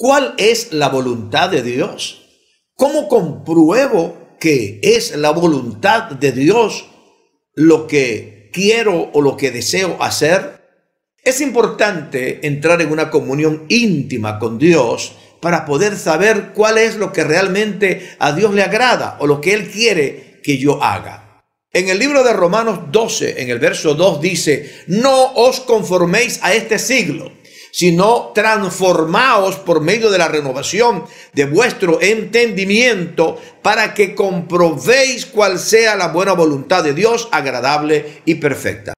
¿Cuál es la voluntad de Dios? ¿Cómo compruebo que es la voluntad de Dios lo que quiero o lo que deseo hacer? Es importante entrar en una comunión íntima con Dios para poder saber cuál es lo que realmente a Dios le agrada o lo que Él quiere que yo haga. En el libro de Romanos 12, en el verso 2 dice: no os conforméis a este siglo, sino transformaos por medio de la renovación de vuestro entendimiento para que comprobéis cuál sea la buena voluntad de Dios, agradable y perfecta.